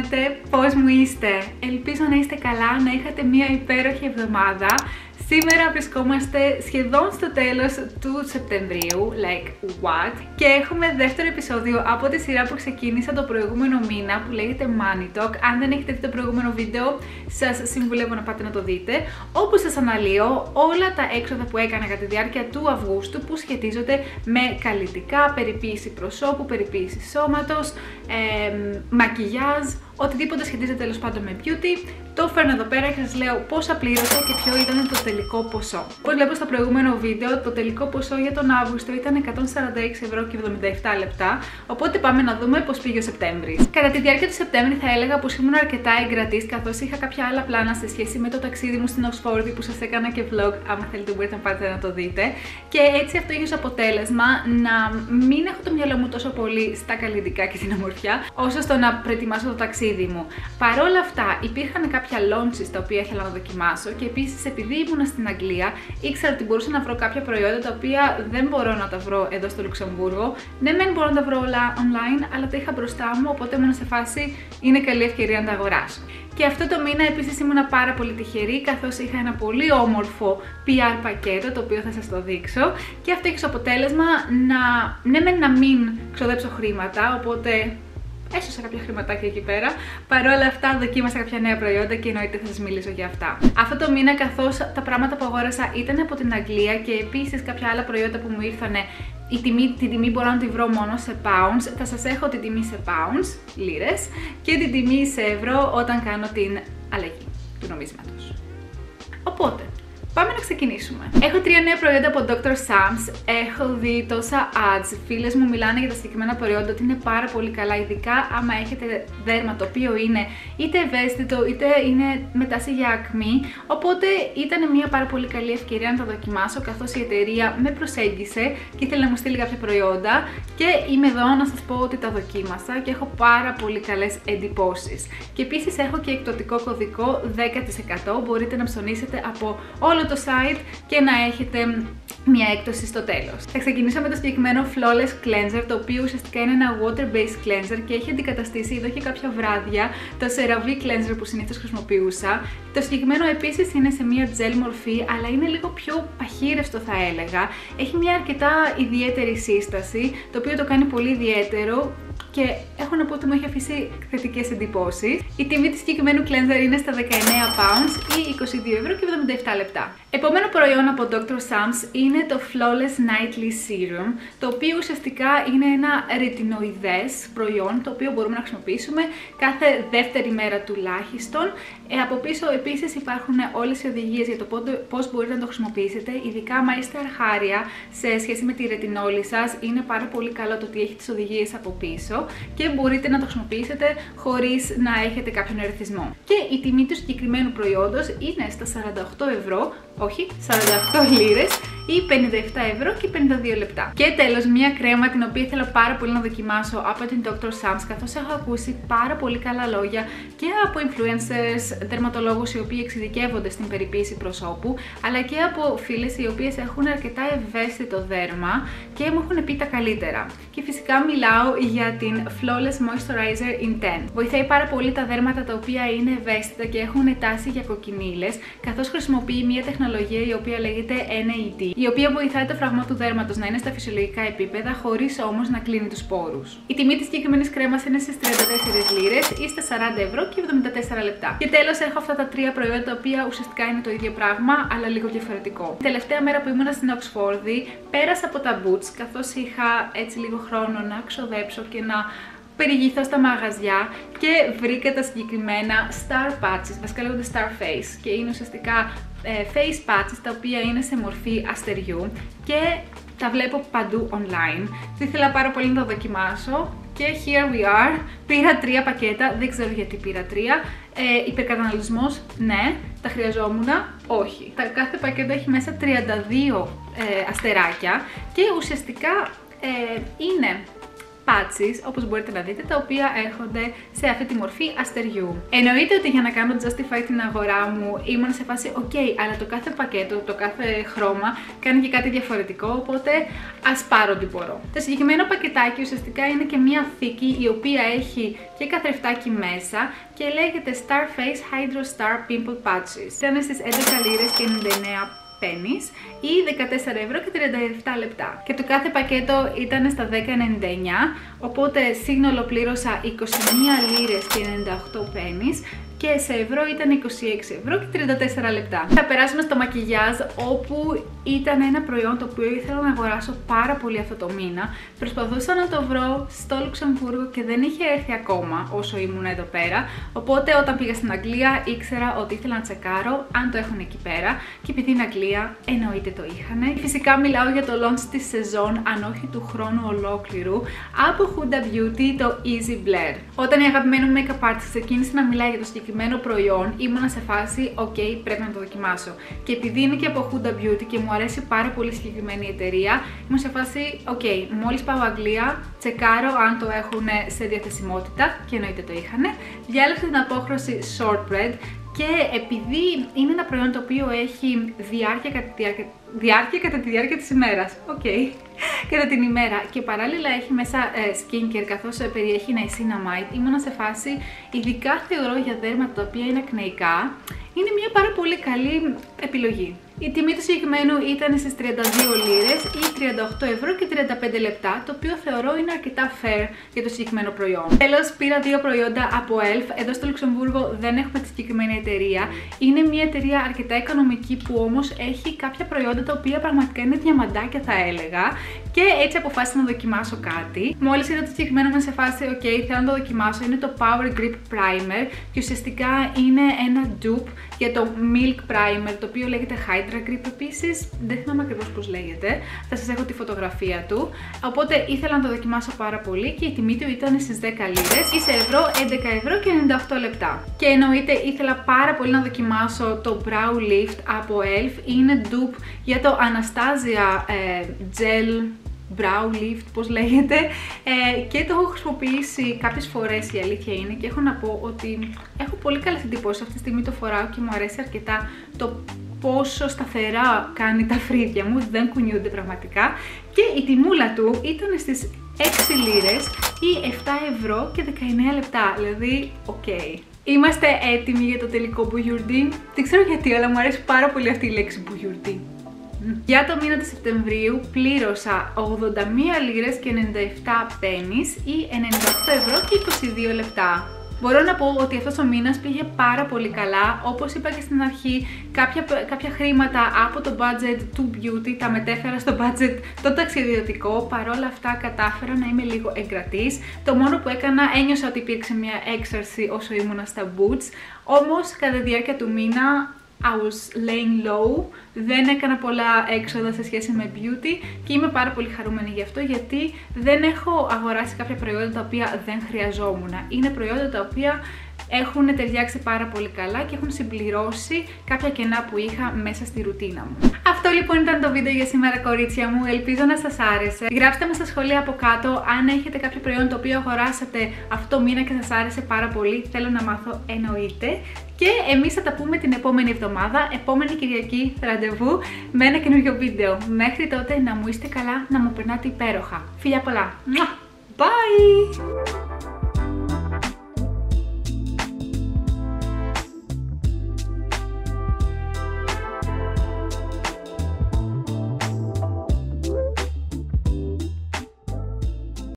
κάνετε, πώς μου είστε. Ελπίζω να είστε καλά, να είχατε μια υπέροχη εβδομάδα. Σήμερα βρισκόμαστε σχεδόν στο τέλος του Σεπτεμβρίου, like what, και έχουμε δεύτερο επεισόδιο από τη σειρά που ξεκίνησα το προηγούμενο μήνα που λέγεται Money Talk. Αν δεν έχετε δει το προηγούμενο βίντεο, σας συμβουλεύω να πάτε να το δείτε, όπου σας αναλύω όλα τα έξοδα που έκανα κατά τη διάρκεια του Αυγούστου που σχετίζονται με καλλιτικά, περιποίηση προσώπου, περιποίηση σώματος, μακιγιάζ, οτιδήποτε σχετίζεται τέλος πάντων με beauty. Το φέρνω εδώ πέρα και σας λέω πόσα πλήρωσα και ποιο ήταν το τελικό ποσό. Όπως βλέπω στο προηγούμενο βίντεο, το τελικό ποσό για τον Αύγουστο ήταν 146,77 ευρώ. Οπότε πάμε να δούμε πώς πήγε ο Σεπτέμβρης. Κατά τη διάρκεια του Σεπτέμβρη θα έλεγα πως ήμουν αρκετά εγκρατής, καθώς είχα κάποια άλλα πλάνα σε σχέση με το ταξίδι μου στην Οσφόρδη που σας έκανα και vlog. Άμα θέλετε μπορείτε να πάτε να το δείτε. Και έτσι αυτό είχε ως αποτέλεσμα να μην έχω το μυαλό μου τόσο πολύ στα καλλιτικά και την ομορφιά, όσο στο να προετοιμάσω το ταξίδι μου. Παρ' όλα αυτά, υπήρχαν κάποια launches τα οποία ήθελα να δοκιμάσω και επίσης, επειδή ήμουνα στην Αγγλία, ήξερα ότι μπορούσα να βρω κάποια προϊόντα τα οποία δεν μπορώ να τα βρω εδώ στο Λουξεμβούργο. Ναι, δεν μπορώ να τα βρω όλα online, αλλά τα είχα μπροστά μου, οπότε ήμουν σε φάση είναι καλή ευκαιρία να τα αγοράσω. Και αυτό το μήνα επίσης ήμουνα πάρα πολύ τυχερή, καθώς είχα ένα πολύ όμορφο PR πακέτο, το οποίο θα σας το δείξω. Και αυτό έχει ως αποτέλεσμα να μην ξοδέψω χρήματα, οπότε έσωσα κάποια χρηματάκια εκεί πέρα. Παρ' όλα αυτά, δοκίμασα κάποια νέα προϊόντα και εννοείται θα σας μιλήσω για αυτά. Αυτό το μήνα, καθώς τα πράγματα που αγόρασα ήταν από την Αγγλία και επίσης κάποια άλλα προϊόντα που μου ήρθανε, την τιμή μπορώ να τη βρω μόνο σε pounds. Θα σας έχω την τιμή σε pounds, λίρες, και την τιμή σε ευρώ όταν κάνω την αλλαγή του νομίσματος. Οπότε, πάμε να ξεκινήσουμε. Έχω 3 νέα προϊόντα από Dr. Sams. Έχω δει τόσα ads. Φίλες μου μιλάνε για τα συγκεκριμένα προϊόντα ότι είναι πάρα πολύ καλά, ειδικά άμα έχετε δέρμα το οποίο είναι είτε ευαίσθητο είτε είναι με τάση για ακμή. Οπότε ήταν μια πάρα πολύ καλή ευκαιρία να τα δοκιμάσω, καθώς η εταιρεία με προσέγγισε και ήθελε να μου στείλει κάποια προϊόντα. Και είμαι εδώ να σας πω ότι τα δοκίμασα και έχω πάρα πολύ καλές εντυπώσεις. Και επίσης έχω και εκπτωτικό κωδικό 10%. Μπορείτε να ψωνίσετε από όλο το site και να έχετε μια έκπτωση στο τέλος. Θα ξεκινήσω με το συγκεκριμένο Flawless Cleanser, το οποίο ουσιαστικά είναι ένα water-based cleanser και έχει αντικαταστήσει εδώ και κάποια βράδια το CeraVe cleanser που συνήθως χρησιμοποιούσα. Το συγκεκριμένο επίσης είναι σε μια gel μορφή, αλλά είναι λίγο πιο παχύρευστο θα έλεγα. Έχει μια αρκετά ιδιαίτερη σύσταση, το οποίο το κάνει πολύ ιδιαίτερο και έχω να πω ότι μου έχει αφήσει θετικές εντυπώσεις. Η τιμή της συγκεκριμένου cleanser είναι στα 19 pounds ή 22,77 ευρώ. Επόμενο προϊόν από Dr. Sams είναι το Flawless Nightly Serum, το οποίο ουσιαστικά είναι ένα ρετινοειδές προϊόν, το οποίο μπορούμε να χρησιμοποιήσουμε κάθε δεύτερη μέρα τουλάχιστον. Από πίσω επίσης υπάρχουν όλες οι οδηγίες για το πώς μπορείτε να το χρησιμοποιήσετε, ειδικά άμα είστε αρχάρια σε σχέση με τη ρετινόλη σας. Είναι πάρα πολύ καλό το ότι έχει τις οδηγίες από πίσω και μπορείτε να το χρησιμοποιήσετε χωρίς να έχετε κάποιον ερεθισμό. Και η τιμή του συγκεκριμένου προϊόντος είναι στα 48 ευρώ. Όχι, 48 λίρες ή 57 ευρώ και 52 λεπτά. Και τέλος, μια κρέμα την οποία ήθελα πάρα πολύ να δοκιμάσω από την Dr. Sams, καθώς έχω ακούσει πάρα πολύ καλά λόγια και από influencers, δερματολόγους οι οποίοι εξειδικεύονται στην περιποίηση προσώπου, αλλά και από φίλες οι οποίες έχουν αρκετά ευαίσθητο δέρμα και μου έχουν πει τα καλύτερα. Και φυσικά μιλάω για την Flawless Moisturiser Intense. Βοηθάει πάρα πολύ τα δέρματα τα οποία είναι ευαίσθητα και έχουν τάση για κοκκινίλες, καθώς χρησιμοποιεί μια τεχνολογία η οποία λέγεται NAD, η οποία βοηθάει το φραγμό του δέρματος να είναι στα φυσιολογικά επίπεδα, χωρίς όμως να κλείνει τους πόρους. Η τιμή της συγκεκριμένης κρέμας είναι στις 34 λίρες ή στα 40 ευρώ και 74 λεπτά. Και τέλος, έχω αυτά τα 3 προϊόντα τα οποία ουσιαστικά είναι το ίδιο πράγμα, αλλά λίγο διαφορετικό. Την τελευταία μέρα που ήμουνα στην Οξφόρδη, πέρασα από τα boots, καθώς είχα έτσι λίγο χρόνο να ξοδέψω και να περιηγηθώ στα μαγαζιά και βρήκα τα συγκεκριμένα Star Patches, βασικά λέγονται Starface και είναι ουσιαστικά face patches τα οποία είναι σε μορφή αστεριού και τα βλέπω παντού online. Ήθελα πάρα πολύ να τα δοκιμάσω και here we are. Πήρα 3 πακέτα, δεν ξέρω γιατί πήρα 3. Υπερκαταναλυσμός, ναι. Τα χρειαζόμουν, όχι. Τα κάθε πακέτο έχει μέσα 32 αστεράκια και ουσιαστικά είναι patches, όπως μπορείτε να δείτε, τα οποία έρχονται σε αυτή τη μορφή αστεριού. Εννοείται ότι για να κάνω justify την αγορά μου ήμουν σε φάση ok, αλλά το κάθε πακέτο, το κάθε χρώμα κάνει και κάτι διαφορετικό, οπότε ας πάρω ό,τι μπορώ. Το συγκεκριμένο πακετάκι ουσιαστικά είναι και μια θήκη η οποία έχει και καθρεφτάκι μέσα και λέγεται Starface Hydro Star Pimple Patches. Ήταν στις 11,99 πένις ή 14 ευρώ και 37 λεπτά. Και το κάθε πακέτο ήταν στα 10,99, οπότε σύνολο πλήρωσα 21 λίρες και 98 πένις. Και σε ευρώ ήταν 26 ευρώ και 34 λεπτά. Θα περάσουμε στο μακιγιάζ, όπου ήταν ένα προϊόν το οποίο ήθελα να αγοράσω πάρα πολύ αυτό το μήνα. Προσπαθούσα να το βρω στο Λουξεμβούργο και δεν είχε έρθει ακόμα όσο ήμουν εδώ πέρα. Οπότε όταν πήγα στην Αγγλία ήξερα ότι ήθελα να τσεκάρω αν το έχουν εκεί πέρα. Και επειδή είναι Αγγλία εννοείται το είχανε. Φυσικά μιλάω για το launch της σεζόν, αν όχι του χρόνου ολόκληρου, από Huda Beauty, το Easy Blair. Όταν η αγαπημένη μου Make-up Party ξεκίνησε να μιλάει για το προϊόν, ήμουνα σε φάση ok, πρέπει να το δοκιμάσω. Και επειδή είναι και από Huda Beauty και μου αρέσει πάρα πολύ συγκεκριμένη η εταιρεία, ήμουν σε φάση ok, μόλις πάω Αγγλία τσεκάρω αν το έχουν σε διαθεσιμότητα, και εννοείται το είχανε. Διάλεξα την απόχρωση shortbread και επειδή είναι ένα προϊόν το οποίο έχει διάρκεια κατά τη διάρκεια της ημέρας, ok, κατά την ημέρα, και παράλληλα έχει μέσα skincare, καθώς περιέχει niacinamide, ήμουνα σε φάση, ειδικά θεωρώ για δέρματα τα οποία είναι ακνεϊκά, είναι μια πάρα πολύ καλή επιλογή. Η τιμή του συγκεκριμένου ήταν στις 32 λίρες ή 38 ευρώ και 35 λεπτά, το οποίο θεωρώ είναι αρκετά fair για το συγκεκριμένο προϊόν. Τέλος, πήρα δύο προϊόντα από Elf. Εδώ στο Λουξεμβούργο δεν έχουμε τη συγκεκριμένη εταιρεία. Είναι μια εταιρεία αρκετά οικονομική που όμως έχει κάποια προϊόντα τα οποία πραγματικά είναι διαμαντάκια, θα έλεγα. Και έτσι αποφάσισα να δοκιμάσω κάτι. Μόλις είδα το συγκεκριμένο μου σε φάση ok, θέλω να το δοκιμάσω. Είναι το Power Grip Primer και ουσιαστικά είναι ένα dupe για το Milk Primer, το οποίο λέγεται Hydro Grip επίσης, δεν θυμάμαι ακριβώς πώς λέγεται, θα σας έχω τη φωτογραφία του. Οπότε ήθελα να το δοκιμάσω πάρα πολύ και η τιμή του ήταν στις 10 λίρες ή σε ευρώ 11 ευρώ και 98 λεπτά. Και εννοείται ήθελα πάρα πολύ να δοκιμάσω το Brow Lift από Elf. Είναι dupe για το Anastasia Gel Brow Lift, πώς λέγεται, και το έχω χρησιμοποιήσει κάποιες φορές, η αλήθεια είναι, και έχω να πω ότι έχω πολύ καλές εντυπώσεις. Αυτή τη στιγμή το φοράω και μου αρέσει αρκετά το πόσο σταθερά κάνει τα φρύδια μου, δεν κουνιούνται πραγματικά, και η τιμούλα του ήταν στις 6 λίρες ή 7 ευρώ και 19 λεπτά, δηλαδή ok. Είμαστε έτοιμοι για το τελικό μπουγιουρντί. Δεν ξέρω γιατί, αλλά μου αρέσει πάρα πολύ αυτή η λέξη μπουγιουρντί. Για το μήνα του Σεπτεμβρίου πλήρωσα 81 λίρες και 97 πένις ή 98 ευρώ και 22 λεπτά. Μπορώ να πω ότι αυτός ο μήνας πήγε πάρα πολύ καλά. Όπως είπα και στην αρχή, κάποια χρήματα από το budget του beauty τα μετέφερα στο budget το ταξιδιωτικό. Παρόλα αυτά κατάφερα να είμαι λίγο εγκρατής. Το μόνο που έκανα, ένιωσα ότι υπήρξε μια έξαρση όσο ήμουνα στα boots. Όμως κατά τη διάρκεια του μήνα I was laying low, δεν έκανα πολλά έξοδα σε σχέση με beauty και είμαι πάρα πολύ χαρούμενη γι' αυτό, γιατί δεν έχω αγοράσει κάποια προϊόντα τα οποία δεν χρειαζόμουν. Είναι προϊόντα τα οποία έχουν ταιριάξει πάρα πολύ καλά και έχουν συμπληρώσει κάποια κενά που είχα μέσα στη ρουτίνα μου. Αυτό λοιπόν ήταν το βίντεο για σήμερα, κορίτσια μου. Ελπίζω να σας άρεσε. Γράψτε με στα σχολεία από κάτω αν έχετε κάποιο προϊόν το οποίο αγοράσατε αυτό μήνα και σας άρεσε πάρα πολύ. Θέλω να μάθω, εννοείται. Και εμείς θα τα πούμε την επόμενη εβδομάδα, επόμενη Κυριακή, ραντεβού με ένα καινούριο βίντεο. Μέχρι τότε να μου είστε καλά, να μου περνάτε υπέροχα. Φιλιά πολλά. Bye!